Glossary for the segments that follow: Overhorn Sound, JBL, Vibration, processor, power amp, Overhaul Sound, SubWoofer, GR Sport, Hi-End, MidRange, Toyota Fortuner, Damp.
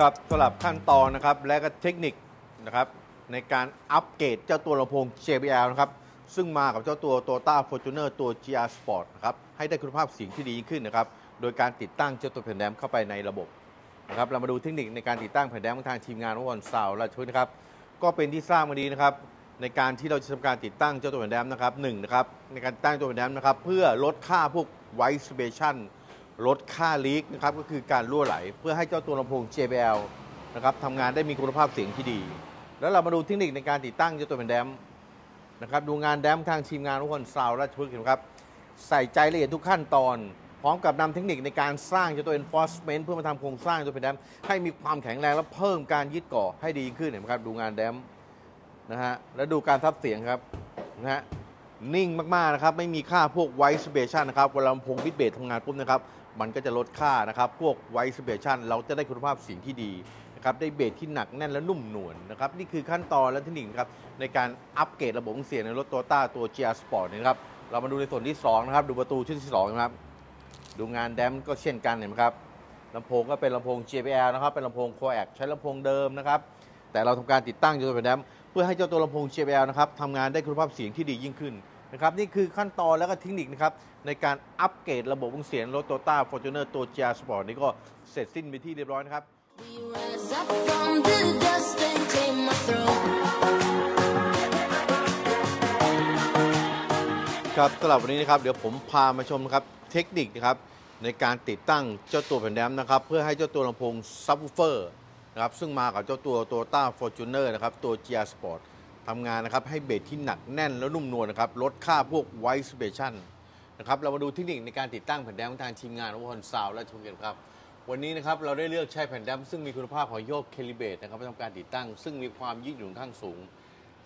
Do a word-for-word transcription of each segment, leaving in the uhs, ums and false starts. กับสำหรับขั้นตอนนะครับและก็เทคนิคนะครับในการอัปเกรดเจ้าตัวลำโพง เจ บี แอล นะครับซึ่งมากับเจ้าตัว Toyota Fortuner ตัว จี อาร์ Sport นะครับให้ได้คุณภาพเสียงที่ดีขึ้นนะครับโดยการติดตั้งเจ้าตัวแผ่นแดมเข้าไปในระบบนะครับเรามาดูเทคนิคในการติดตั้งแผ่นแดมของทางทีมงานวอนซาวและชุดนะครับก็เป็นที่ทราบมาดีนะครับในการที่เราจะทำการติดตั้งเจ้าตัวแผ่นแดมนะครับหนึ่งนะครับในการตั้งตัวแผ่นแดมนะครับเพื่อลดค่าพวก vibration ลดค่าลีกนะครับก็คือการรั่วไหลเพื่อให้เจ้าตัวลำโพง เจ บี แอล นะครับทำงานได้มีคุณภาพเสียงที่ดีแล้วเรามาดูเทคนิคในการติดตั้งเจ้าตัวแผ่นแดมนะครับดูงานแดมทางทีมงานวอนซาวและชุดนะครับใส่ใจละเอียดทุกขั้นตอนพร้อมกับนำเทคนิคในการสร้างเจ้าตัว enforcement เพื่อมาทำโครงสร้างเจ้าตัวแผ่นแดมให้มีความแข็งแรงและเพิ่มการยึดเกาะให้ดีขึ้นนะครับดูงานแดมนะฮะแล้วดูการทับเสียงครับนะฮะนิ่งมากๆนะครับไม่มีค่าพวก vibration นะครับเวลาลำโพงบิทเบสทำงานปุ๊บนะครับมันก็จะลดค่านะครับพวก vibration เราจะได้คุณภาพเสียงที่ดีนะครับได้เบสที่หนักแน่นและนุ่มนวล นะครับนี่คือขั้นตอนและเทคนิคครับในการอัปเกรดระบบเสียงในรถ Toyota ตัว จี อาร์ Sport นะครับเรามาดูในส่วนที่สองนะครับดูประตูชิ้นที่สองนะครับดูงานแดมก็เช่นกันเห็นไหมครับลำโพงก็เป็นลำโพง เจ บี แอล นะครับเป็นลำโพง Coax ใช้ลำโพงเดิมนะครับแต่เราทำการติดตั้งเจ้าตัวแดมเพื่อให้เจ้าตัวลำโพง เจ บี แอล นะครับทำงานได้คุณภาพเสียงที่ดียิ่งขึ้นนะครับนี่คือขั้นตอนและก็เทคนิคนะครับในการอัปเกรดระบบวงเสียงรถ Toyota Fortuner ตัว จี อาร์ Sport นี้ก็เสร็จสิ้นไปที่เรียบร้อยนะครับครับสำหรับวันนี้นะครับเดี๋ยวผมพามาชมนะครับเทคนิคนะครับในการติดตั้งเจ้าตัวแผ่นแดมนะครับเพื่อให้เจ้าตัวลำโพงซับวูฟเฟอร์นะครับซึ่งมากับเจ้าตัว Toyota Fortuner นะครับตัว จี อาร์ Sport ทำงานนะครับให้เบสที่หนักแน่นและนุ่มนวลนะครับลดค่าพวก vibration นะครับเรามาดูเทคนิคในการติดตั้งแผ่นแดมของทางทีมงานวอนซาวและชมกันครับวันนี้นะครับเราได้เลือกใช้แผ่นแดมซึ่งมีคุณภาพของโยกเคลิเบรตนะครับทำการติดตั้งซึ่งมีความยืดหยุ่นข้างสูง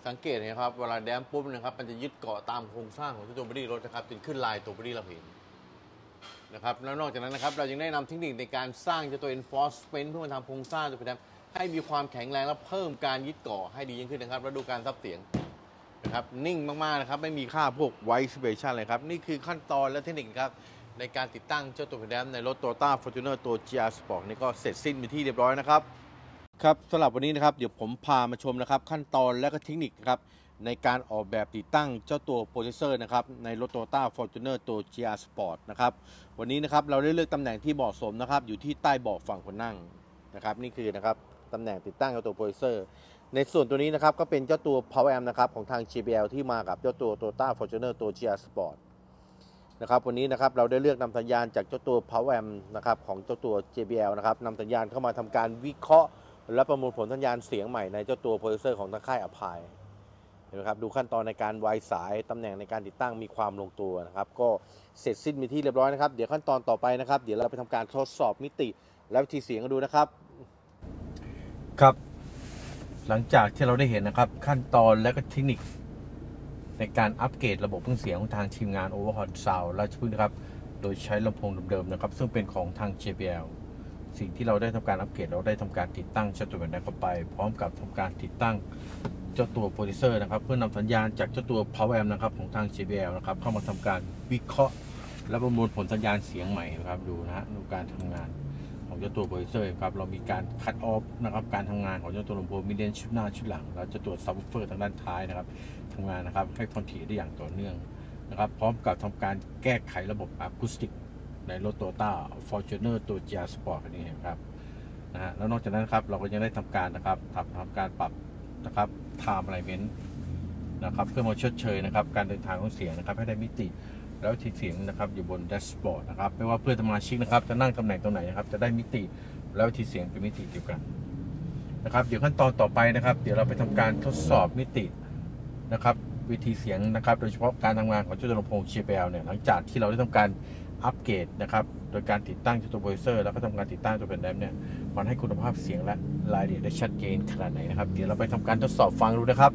สังเกตนะครับเวลาแดมปุ๊บนะครับมันจะยึดเกาะตามโครงสร้างของตัวบอดี้รถนะครับจนขึ้นลายตัวบอดี้เราเห็นนะครับแล้วนอกจากนั้นนะครับเรายังได้นำเทคนิคในการสร้างตัว enforcement เพื่อมาทำโครงสร้างตัวแดมให้มีความแข็งแรงและเพิ่มการยึดเกาะให้ดียิ่งขึ้นนะครับแล้วดูการซับเสียงนะครับนิ่งมากๆนะครับไม่มีค่าพวก vibration เลยครับนี่คือขั้นตอนและเทคนิคครับในการติดตั้งเจ้าตัวแดมในรถ Toyota Fortuner ตัว จี อาร์ Sport นี่ก็เสร็จสิ้นเป็นที่เรียบร้อยนะครับครับสำหรับวันนี้นะครับเดี๋ยวผมพามาชมนะครับขั้นตอนและก็เทคนิคครับในการออกแบบติดตั้งเจ้าตัวโปรเซสเซอร์นะครับในรถ Toyota Fortuner ตัว จี อาร์ Sport นะครับวันนี้นะครับเราได้เลือกตำแหน่งที่เหมาะสมนะครับอยู่ที่ใต้เบาะฝั่งคนนั่งนะครับนี่คือนะครับตำแหน่งติดตั้งเจ้าตัวโปรเซสเซอร์ในส่วนตัวนี้นะครับก็เป็นเจ้าตัว Power Amp นะครับของทาง เจ บี แอล ที่มากับเจ้าตัว Toyota Fortuner ตัว จี อาร์ Sport นะครับวันนี้นะครับเราได้เลือกนำสัญญาณจากเจ้าตัว Power Amp นะครับของเจ้าตัว เจ บี แอล นะครับนำสัญญาณเข้ามาทำการวิเคราะห์และประมวลผลสัญญาณเสียงใหม่ในเจ้าตัวโปรดิวเซอร์ของทางค่ายอภัยเห็นไหมครับดูขั้นตอนในการวายสายตำแหน่งในการติดตั้งมีความลงตัวนะครับก็เสร็จสิ้นเป็นที่เรียบร้อยนะครับเดี๋ยวขั้นตอนต่อไปนะครับเดี๋ยวเราไปทำการทดสอบมิติและวิธีเสียงกันดูนะครับครับหลังจากที่เราได้เห็นนะครับขั้นตอนและก็เทคนิคในการอัปเกรดระบบเครื่องเสียงของทางทีมงาน Overhaul Sound และชุดนะครับโดยใช้ลำโพงเดิมๆนะครับซึ่งเป็นของทาง เจ บี แอลสิ่งที่เราได้ทำการอัปเกรดเราได้ทำการติดตั้งเจ้าตัวแผ่นแดมเข้าไปพร้อมกับทำการติดตั้งเจ้าตัวโปรดิวเซอร์นะครับเพื่อนำสัญญาณจากเจ้าตัว Power Amp นะครับของทาง เจ บี แอล นะครับเข้ามาทำการวิเคราะห์และประมวลผลสัญญาณเสียงใหม่นะครับดูนะฮะดูการทำงานของเจ้าตัวโปรดิวเซอร์ครับเรามีการคัดออฟนะครับการทำงานของเจ้าตัวลำโพงมีเลนชุดหน้าชุดหลังเราจะตรวจซับวูฟเฟอร์ทางด้านท้ายนะครับทำงานนะครับให้คอนทีได้อย่างต่อเนื่องนะครับพร้อมกับทำการแก้ไขระบบอะคูสติกในรถ Toyota Fortuner ตัว จี อาร์ Sport คันนี้ครับนะฮะแล้วนอกจากนั้นครับเราก็ยังได้ทำการนะครับทำทำการปรับนะครับ Time Alignment นะครับเพื่อมาชดเชยนะครับการเดินทางของเสียงนะครับให้ได้มิติแล้วที่เสียงนะครับอยู่บนแดชบอร์ดนะครับไม่ว่าเพื่อนสมาชิกนะครับจะนั่งตำแหน่งตรงไหนนะครับจะได้มิติแล้วที่เสียงเป็นมิติเดียวกันนะครับเดี๋ยวขั้นตอนต่อไปนะครับเดี๋ยวเราไปทำการทดสอบมิตินะครับวิธีเสียงนะครับโดยเฉพาะการทำงานของเจ้าตัวลำโพง เจ บี แอล เนี่ยหลังจากที่เราได้ทำการอัปเกรดนะครับโดยการติดตั้งตัวโปรดิวเซอร์แล้วก็ทำการติดตั้งตัวแผ่นแดมเนี่ยมันให้คุณภาพเสียงและรายละเอียดได้ชัดเจนขนาดไหนนะครับเดี๋ยวเราไปทำการทดสอบฟังดูนะครับ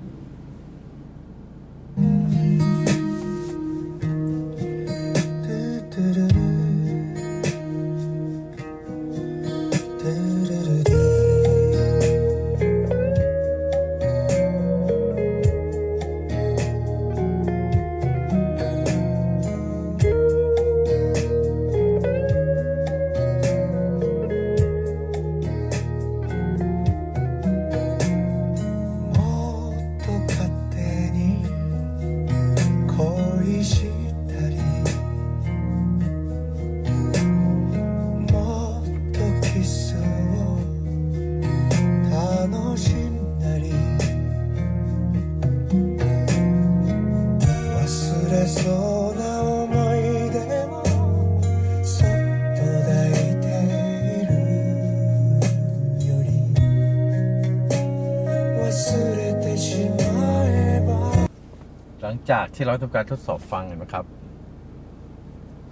งจากที่เราทำการทดสอบฟังเห็นไหมครับ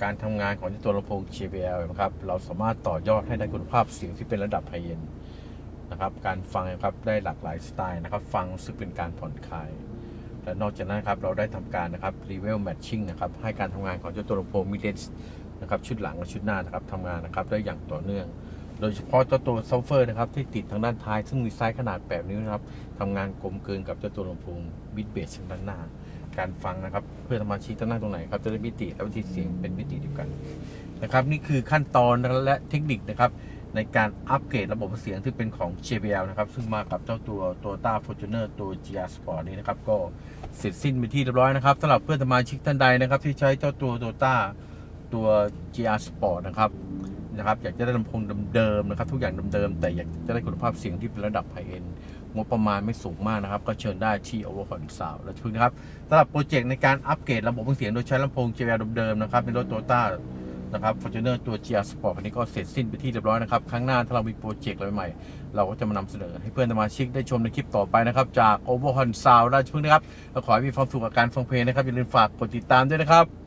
การทำงานของตัวลำโพง เจ บี แอล นะครับเราสามารถต่อยอดให้ได้คุณภาพเสียงที่เป็นระดับไฮเอ็นด์นะครับการฟังนะครับได้หลากหลายสไตล์นะครับฟังซึ่งเป็นการผ่อนคลายและนอกจากนั้นครับเราได้ทำการนะครับ level matching นะครับให้การทำงานของตัวลำโพง mid range นะครับชุดหลังและชุดหน้านะครับทำงานนะครับได้อย่างต่อเนื่องโดยเฉพาะตัวตัวซับวูฟเฟอร์นะครับที่ติดทางด้านท้ายซึ่งมีไซส์ขนาดแปดนิ้วนะครับทำงานกลมกลืนกับเจ้าตัวลำโพงมิดเบสทางด้านหน้าการฟังนะครับเพื่อสมาชิกทางด้านตรงไหนครับจะได้มิติและวิธีเสียงเป็นมิติเดียวกันนะครับนี่คือขั้นตอนและเทคนิคนะครับในการอัปเกรดระบบเสียงที่เป็นของ เจ บี แอล นะครับซึ่งมากับเจ้าตัว Toyota Fortuner ตัว จี อาร์ Sport นี้นะครับก็เสร็จสิ้นไปที่เรียบร้อยนะครับสำหรับเพื่อนสมาชิกท่านใดนะครับที่ใช้เจ้าตัว Toyota ตัว จี อาร์ Sport นะครับนะครับอยากจะได้ลำโพงเดิมๆนะครับทุกอย่างเดิมๆแต่อยากจะได้คุณภาพเสียงที่เป็นระดับไฮเอ็นด์งบประมาณไม่สูงมากนะครับก็เชิญได้ที่ Overhorn Sound และทุกนะครับสำหรับโปรเจกต์ในการอัปเกรดระบบเสียงโดยใช้ลำโพง เจ บี แอล เดิมๆนะครับในรถ Toyota นะครับ Fortuner ตัว จี อาร์ Sport คันนี้ก็เสร็จสิ้นไปที่เรียบร้อยนะครับครั้งหน้าถ้าเรามีโปรเจกต์อะไรใหม่เราก็จะมานำเสนอให้เพื่อนสมาชิกได้ชมในคลิปต่อไปนะครับจาก Overhorn Sound และทุกนะครับขอให้มีความสุขกับการฟังเพลงนะครับอย่าลืมฝากกดติดตามด้วยนะครับ